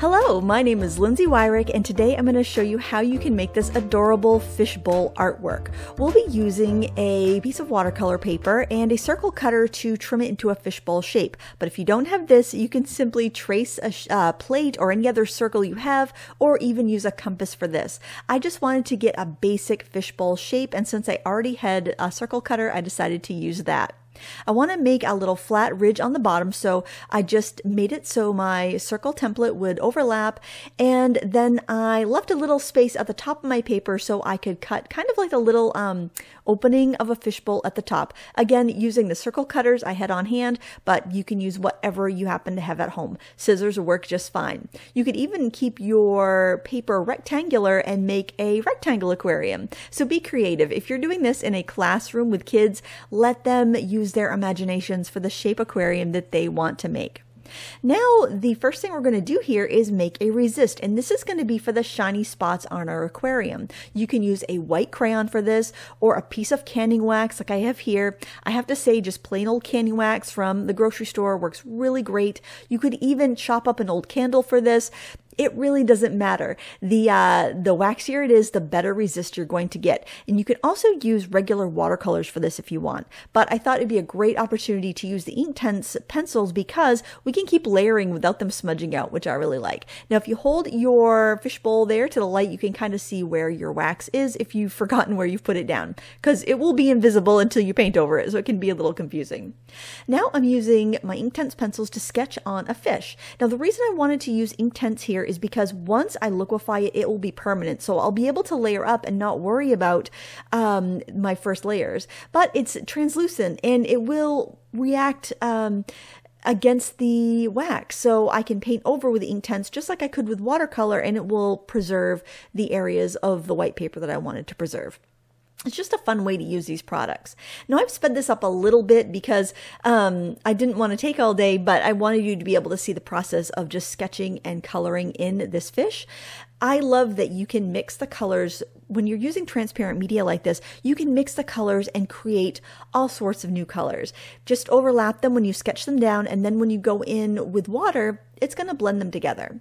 Hello, my name is Lindsay Weirich, and today I'm going to show you how you can make this adorable fishbowl artwork. We'll be using a piece of watercolor paper and a circle cutter to trim it into a fishbowl shape. But if you don't have this, you can simply trace a plate or any other circle you have, or even use a compass for this. I just wanted to get a basic fishbowl shape, and since I already had a circle cutter, I decided to use that. I want to make a little flat ridge on the bottom, so I just made it so my circle template would overlap, and then I left a little space at the top of my paper so I could cut kind of like a little opening of a fishbowl at the top. Again, using the circle cutters I had on hand, but you can use whatever you happen to have at home. Scissors work just fine. You could even keep your paper rectangular and make a rectangle aquarium. So be creative. If you're doing this in a classroom with kids, let them use their imaginations for the shape aquarium that they want to make. Now, the first thing we're going to do here is make a resist, and this is going to be for the shiny spots on our aquarium. You can use a white crayon for this or a piece of canning wax like I have here. I have to say, just plain old canning wax from the grocery store works really great. You could even chop up an old candle for this. It really doesn't matter. The waxier it is, the better resist you're going to get. And you can also use regular watercolors for this if you want. But I thought it'd be a great opportunity to use the Inktense pencils because we can keep layering without them smudging out, which I really like. Now, if you hold your fishbowl there to the light, you can kind of see where your wax is if you've forgotten where you've put it down, because it will be invisible until you paint over it, so it can be a little confusing. Now I'm using my Inktense pencils to sketch on a fish. Now, the reason I wanted to use Inktense here is because once I liquefy it, it will be permanent. So I'll be able to layer up and not worry about my first layers. But it's translucent and it will react against the wax. So I can paint over with Inktense just like I could with watercolor, and it will preserve the areas of the white paper that I wanted to preserve. It's just a fun way to use these products. Now, I've sped this up a little bit because I didn't want to take all day, but I wanted you to be able to see the process of just sketching and coloring in this fish. I love that you can mix the colors. When you're using transparent media like this, you can mix the colors and create all sorts of new colors. Just overlap them when you sketch them down, and then when you go in with water, it's going to blend them together.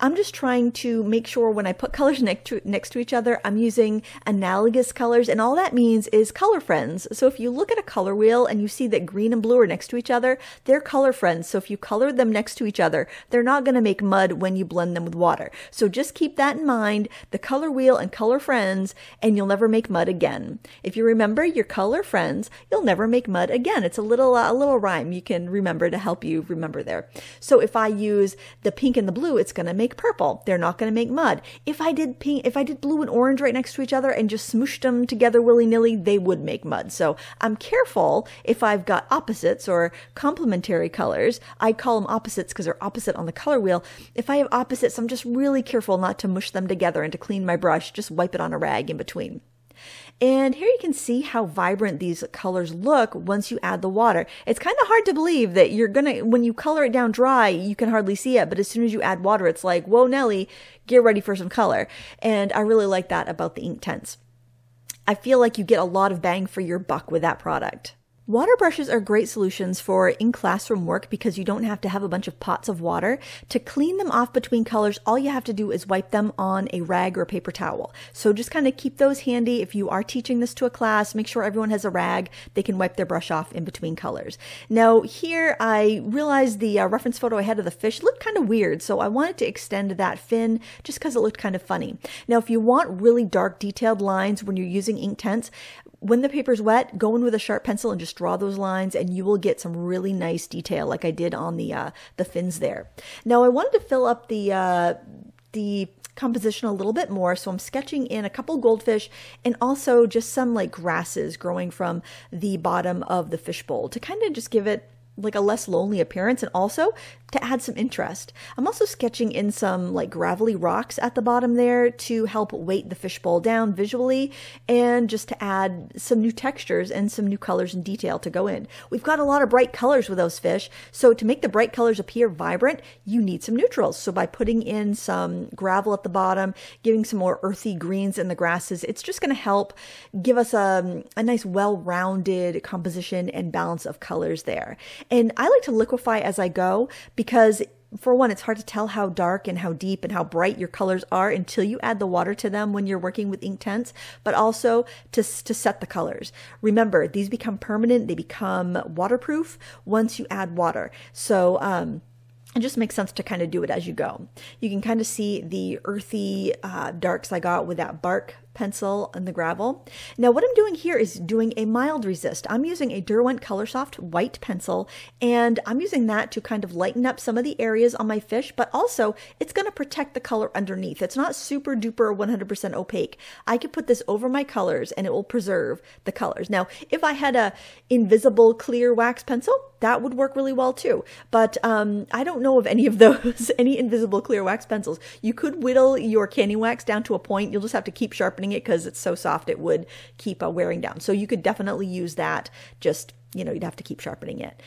I'm just trying to make sure when I put colors next to each other, I'm using analogous colors, and all that means is color friends. So if you look at a color wheel and you see that green and blue are next to each other, they're color friends. So if you color them next to each other, they're not going to make mud when you blend them with water. So just keep that in mind, the color wheel and color friends, and you'll never make mud again. If you remember your color friends, you'll never make mud again. It's a little rhyme you can remember to help you remember there. So if I use the pink and the blue, it's going to make purple. They're not going to make mud. If I did blue and orange right next to each other and just smooshed them together willy-nilly, they would make mud. So I'm careful if I've got opposites or complementary colors. I call them opposites because they're opposite on the color wheel. If I have opposites, I'm just really careful not to mush them together and to clean my brush. Just wipe it on a rag in between. And here you can see how vibrant these colors look once you add the water. It's kind of hard to believe that you're gonna, when you color it down dry, you can hardly see it, but as soon as you add water, it's like, whoa, Nelly, get ready for some color. And I really like that about the Inktense. I feel like you get a lot of bang for your buck with that product. Water brushes are great solutions for in-classroom work because you don't have to have a bunch of pots of water. To clean them off between colors, all you have to do is wipe them on a rag or a paper towel. So just kind of keep those handy. If you are teaching this to a class, make sure everyone has a rag. They can wipe their brush off in between colors. Now here, I realized the reference photo I had of the fish looked kind of weird, so I wanted to extend that fin just because it looked kind of funny. Now, if you want really dark detailed lines when you're using Inktense, when the paper's wet, go in with a sharp pencil and just draw those lines, and you will get some really nice detail like I did on the fins there. Now, I wanted to fill up the composition a little bit more, so I'm sketching in a couple goldfish and also just some like grasses growing from the bottom of the fishbowl to kind of just give it like a less lonely appearance and also to add some interest. I'm also sketching in some like gravelly rocks at the bottom there to help weight the fishbowl down visually and just to add some new textures and some new colors and detail to go in. We've got a lot of bright colors with those fish, so to make the bright colors appear vibrant, you need some neutrals. So by putting in some gravel at the bottom, giving some more earthy greens in the grasses, it's just going to help give us a nice well-rounded composition and balance of colors there. And I like to liquefy as I go because for one, it's hard to tell how dark and how deep and how bright your colors are until you add the water to them when you're working with Inktense, but also to set the colors. Remember, these become permanent. They become waterproof once you add water. So, it just makes sense to kind of do it as you go. You can kind of see the earthy darks I got with that bark pencil and the gravel. Now what I'm doing here is doing a mild resist. I'm using a Derwent Coloursoft white pencil, and I'm using that to kind of lighten up some of the areas on my fish, but also it's going to protect the color underneath. It's not super duper 100% opaque. I could put this over my colors and it will preserve the colors. Now if I had a invisible clear wax pencil, that would work really well too, but I don't know of any of those, any invisible clear wax pencils. You could whittle your candy wax down to a point. You'll just have to keep sharpening it because it's so soft it would keep wearing down. So you could definitely use that, just, you know, you'd have to keep sharpening it.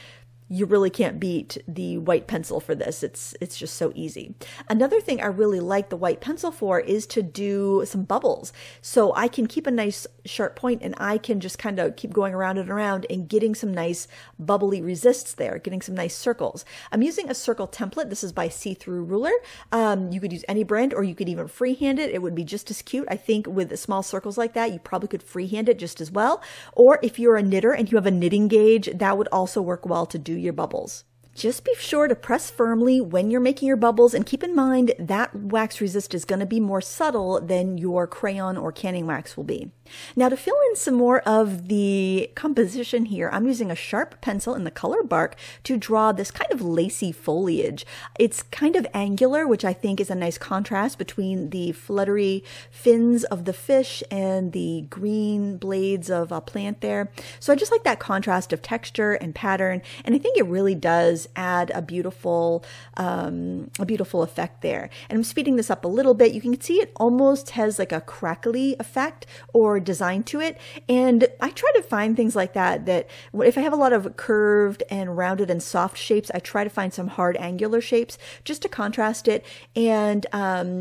You really can't beat the white pencil for this. It's just so easy. Another thing I really like the white pencil for is to do some bubbles. So I can keep a nice sharp point and I can just kind of keep going around and around and getting some nice bubbly resists there, getting some nice circles. I'm using a circle template. This is by See Through Ruler. You could use any brand or you could even freehand it. It would be just as cute. I think with small circles like that, you probably could freehand it just as well. Or if you're a knitter and you have a knitting gauge, that would also work well to do your bubbles. Just be sure to press firmly when you're making your bubbles, and keep in mind that wax resist is going to be more subtle than your crayon or canning wax will be. Now to fill in some more of the composition here, I'm using a sharp pencil in the color bark to draw this kind of lacy foliage. It's kind of angular, which I think is a nice contrast between the fluttery fins of the fish and the green blades of a plant there. So I just like that contrast of texture and pattern, and I think it really does add a beautiful effect there. And I'm speeding this up a little bit. You can see it almost has like a crackly effect or design to it. And I try to find things like that, that if I have a lot of curved and rounded and soft shapes, I try to find some hard angular shapes just to contrast it and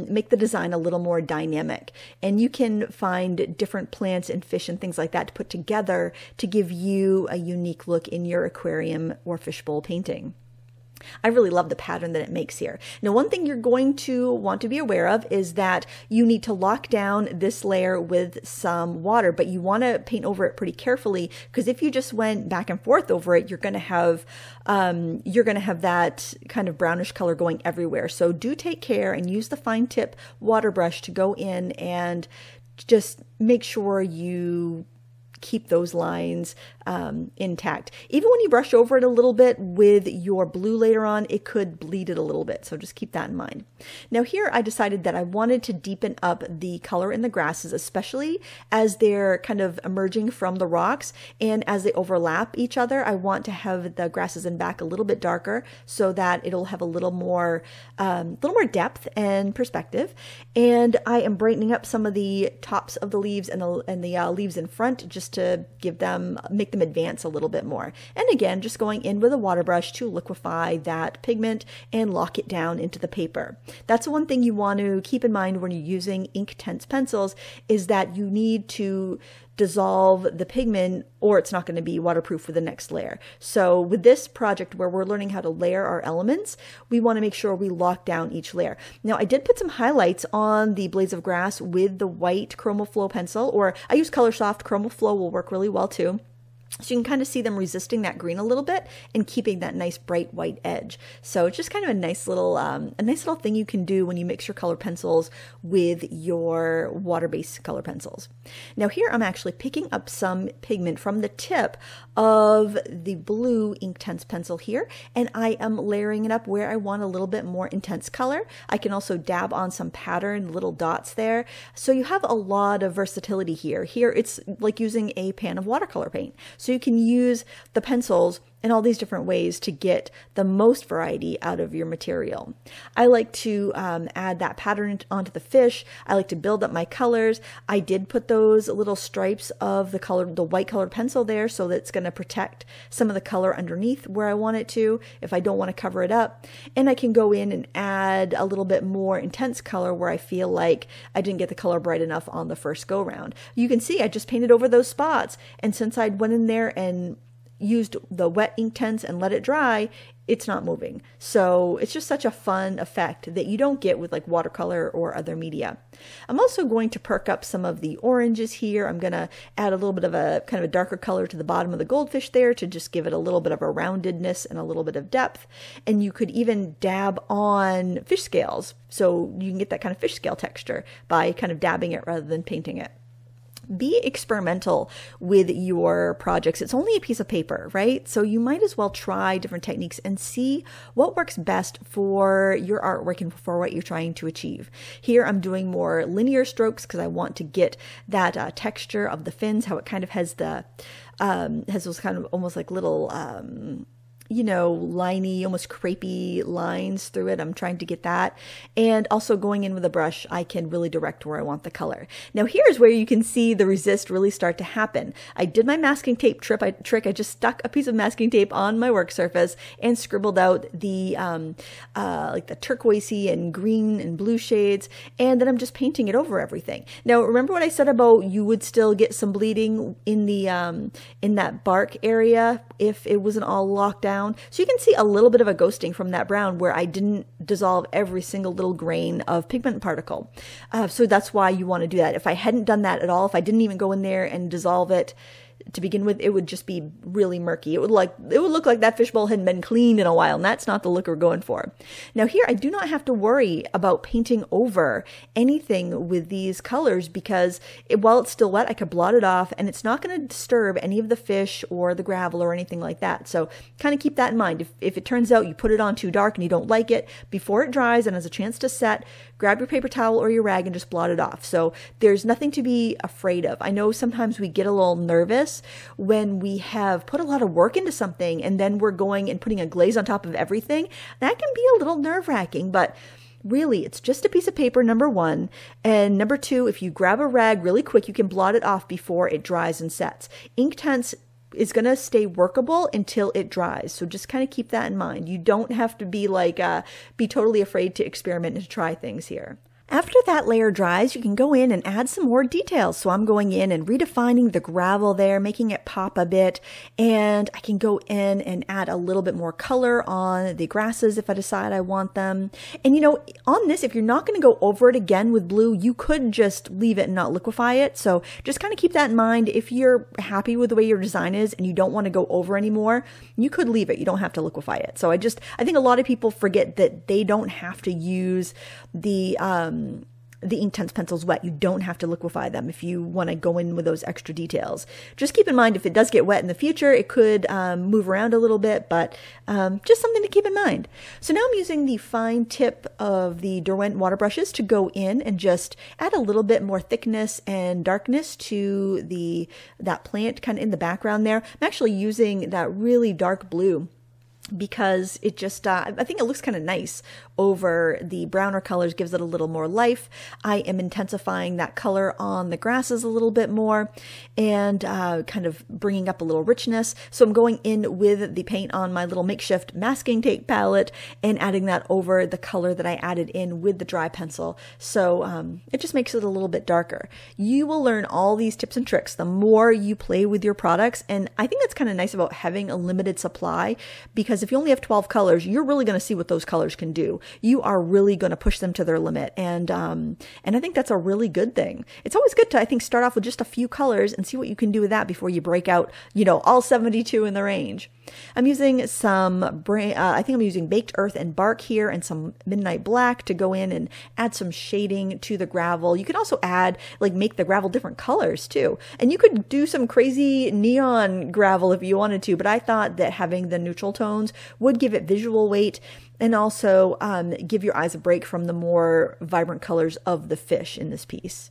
make the design a little more dynamic. And you can find different plants and fish and things like that to put together to give you a unique look in your aquarium or fishbowl painting. I really love the pattern that it makes here. Now, one thing you're going to want to be aware of is that you need to lock down this layer with some water, but you want to paint over it pretty carefully, because if you just went back and forth over it, you're going to have that kind of brownish color going everywhere. So do take care and use the fine tip water brush to go in and just make sure you keep those lines intact. Even when you brush over it a little bit with your blue later on, it could bleed it a little bit. So just keep that in mind. Now here I decided that I wanted to deepen up the color in the grasses, especially as they're kind of emerging from the rocks. And as they overlap each other, I want to have the grasses in back a little bit darker so that it'll have a little more depth and perspective. And I am brightening up some of the tops of the leaves and the leaves in front, just to give them, make them advance a little bit more. And again, just going in with a water brush to liquefy that pigment and lock it down into the paper. That's one thing you want to keep in mind when you're using Inktense pencils, is that you need to dissolve the pigment or it's not going to be waterproof for the next layer. So with this project where we're learning how to layer our elements, we want to make sure we lock down each layer. Now I did put some highlights on the blades of grass with the white Chromaflow pencil, or I use Coloursoft. Chromaflow will work really well too. So you can kind of see them resisting that green a little bit and keeping that nice bright white edge. So it's just kind of a nice little thing you can do when you mix your color pencils with your water-based color pencils. Now here I'm actually picking up some pigment from the tip of the blue Inktense pencil here, and I am layering it up where I want a little bit more intense color. I can also dab on some pattern, little dots there. So you have a lot of versatility here. Here it's like using a pan of watercolor paint. So you can use the pencils in all these different ways to get the most variety out of your material. I like to add that pattern onto the fish. I like to build up my colors. I did put those little stripes of the color, the white colored pencil there, so that it's going to protect some of the color underneath where I want it to, if I don't want to cover it up. And I can go in and add a little bit more intense color where I feel like I didn't get the color bright enough on the first go round. You can see I just painted over those spots, and since I went in there and used the wet Inktense and let it dry, it's not moving. So it's just such a fun effect that you don't get with like watercolor or other media. I'm also going to perk up some of the oranges here. I'm going to add a little bit of a kind of a darker color to the bottom of the goldfish there to just give it a little bit of a roundedness and a little bit of depth. And you could even dab on fish scales. So you can get that kind of fish scale texture by kind of dabbing it rather than painting it. Be experimental with your projects. It's only a piece of paper, right? So you might as well try different techniques and see what works best for your artwork and for what you're trying to achieve. Here I'm doing more linear strokes because I want to get that texture of the fins, how it kind of has the, has those kind of almost like little, you know, liney, almost crepey lines through it. I'm trying to get that. And also going in with a brush, I can really direct where I want the color. Now here's where you can see the resist really start to happen. I did my masking tape trick. I just stuck a piece of masking tape on my work surface and scribbled out the, like the turquoisey and green and blue shades. And then I'm just painting it over everything. Now remember what I said about you would still get some bleeding in the, in that bark area if it wasn't all locked down. So you can see a little bit of a ghosting from that brown where I didn't dissolve every single little grain of pigment particle. So that's why you want to do that. If I hadn't done that at all, if I didn't even go in there and dissolve it to begin with, it would just be really murky. It would look like that fishbowl hadn't been cleaned in a while, and that's not the look we're going for. Now here, I do not have to worry about painting over anything with these colors because while it's still wet, I could blot it off, and it's not going to disturb any of the fish or the gravel or anything like that. So kind of keep that in mind. If it turns out you put it on too dark and you don't like it, before it dries and has a chance to set, grab your paper towel or your rag and just blot it off. So there's nothing to be afraid of. I know sometimes we get a little nervous when we have put a lot of work into something and then we're going and putting a glaze on top of everything. That can be a little nerve-wracking, but really it's just a piece of paper, number one. And number two, if you grab a rag really quick, you can blot it off before it dries and sets. Inktense is going to stay workable until it dries. So just kind of keep that in mind. You don't have to be like, be totally afraid to experiment and to try things here. After that layer dries, you can go in and add some more details. So I'm going in and redefining the gravel there, making it pop a bit, and I can go in and add a little bit more color on the grasses if I decide I want them. And you know, on this, if you're not going to go over it again with blue, you could just leave it and not liquefy it. So just kind of keep that in mind. If you're happy with the way your design is and you don't want to go over anymore, you could leave it. You don't have to liquefy it. So I think a lot of people forget that they don't have to use the Inktense pencils wet. You don't have to liquefy them if you want to go in with those extra details. Just keep in mind if it does get wet in the future, it could move around a little bit, but just something to keep in mind. So now I'm using the fine tip of the Derwent water brushes to go in and just add a little bit more thickness and darkness to that plant kind of in the background there. I'm actually using that really dark blue because it just, I think it looks kind of nice over the browner colors, gives it a little more life. I am intensifying that color on the grasses a little bit more and kind of bringing up a little richness. So I'm going in with the paint on my little makeshift masking tape palette and adding that over the color that I added in with the dry pencil. So it just makes it a little bit darker. You will learn all these tips and tricks the more you play with your products. And I think that's kind of nice about having a limited supply, because if you only have 12 colors, you're really going to see what those colors can do. You are really going to push them to their limit. And I think that's a really good thing. It's always good to, I think, start off with just a few colors and see what you can do with that before you break out, you know, all 72 in the range. I'm using some, I think I'm using Baked Earth and Bark here and some Midnight Black to go in and add some shading to the gravel. You can also add, like, make the gravel different colors too. And you could do some crazy neon gravel if you wanted to, but I thought that having the neutral tones would give it visual weight and also give your eyes a break from the more vibrant colors of the fish in this piece.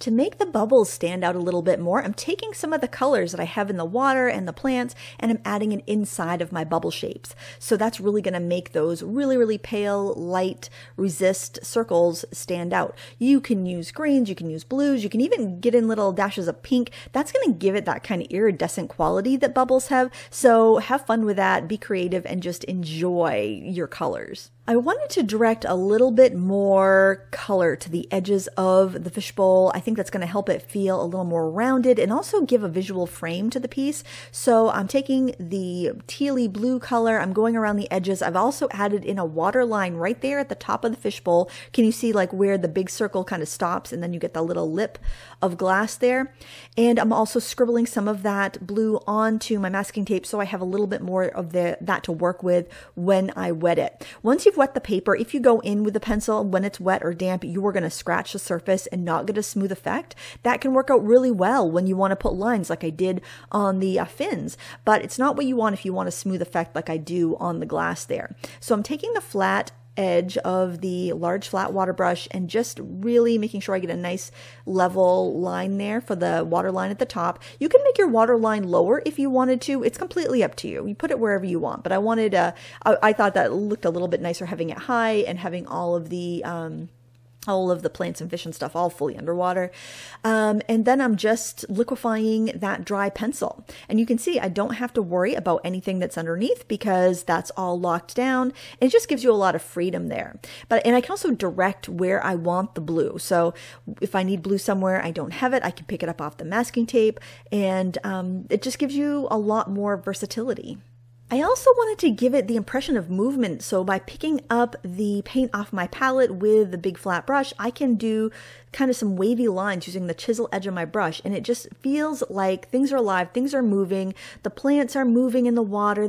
To make the bubbles stand out a little bit more, I'm taking some of the colors that I have in the water and the plants, and I'm adding it inside of my bubble shapes. So that's really going to make those really, really pale, light, resist circles stand out. You can use greens, you can use blues, you can even get in little dashes of pink. That's going to give it that kind of iridescent quality that bubbles have. So have fun with that, be creative, and just enjoy your colors. I wanted to direct a little bit more color to the edges of the fishbowl. I think that's going to help it feel a little more rounded and also give a visual frame to the piece. So I'm taking the tealy blue color. I'm going around the edges. I've also added in a water line right there at the top of the fishbowl. Can you see like where the big circle kind of stops and then you get the little lip of glass there? And I'm also scribbling some of that blue onto my masking tape so I have a little bit more of that to work with when I wet it. Once you've wet the paper, if you go in with the pencil when it's wet or damp, you are going to scratch the surface and not get a smooth effect. That can work out really well when you want to put lines like I did on the fins, but it's not what you want if you want a smooth effect like I do on the glass there. So I'm taking the flat edge of the large flat water brush and just really making sure I get a nice level line there for the water line at the top. You can make your water line lower if you wanted to. It's completely up to you. You put it wherever you want, but I wanted I thought that looked a little bit nicer having it high and having all of the plants and fish and stuff all fully underwater. And then I'm just liquefying that dry pencil. And you can see I don't have to worry about anything that's underneath because that's all locked down. It just gives you a lot of freedom there. And I can also direct where I want the blue. So if I need blue somewhere, I don't have it, I can pick it up off the masking tape. And it just gives you a lot more versatility. I also wanted to give it the impression of movement, so by picking up the paint off my palette with the big flat brush, I can do kind of some wavy lines using the chisel edge of my brush, and it just feels like things are alive, things are moving, the plants are moving in the water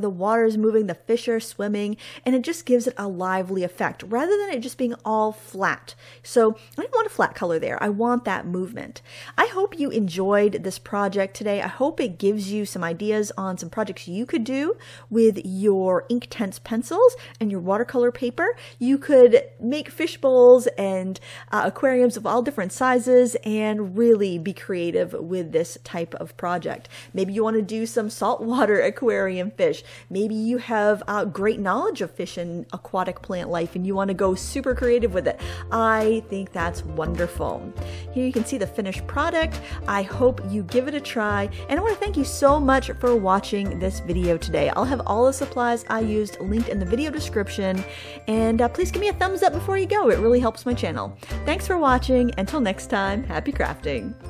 is moving, the fish are swimming, and it just gives it a lively effect, rather than it just being all flat. So I don't want a flat color there, I want that movement. I hope you enjoyed this project today. I hope it gives you some ideas on some projects you could do with your Inktense pencils and your watercolor paper. You could make fish bowls and aquariums of all different sizes and really be creative with this type of project. Maybe you want to do some saltwater aquarium fish. Maybe you have great knowledge of fish and aquatic plant life and you want to go super creative with it. I think that's wonderful. Here you can see the finished product. I hope you give it a try, and I want to thank you so much for watching this video today. I'll have all the supplies I used linked in the video description, and please give me a thumbs up before you go. It really helps my channel. Thanks for watching. Until next time, happy crafting.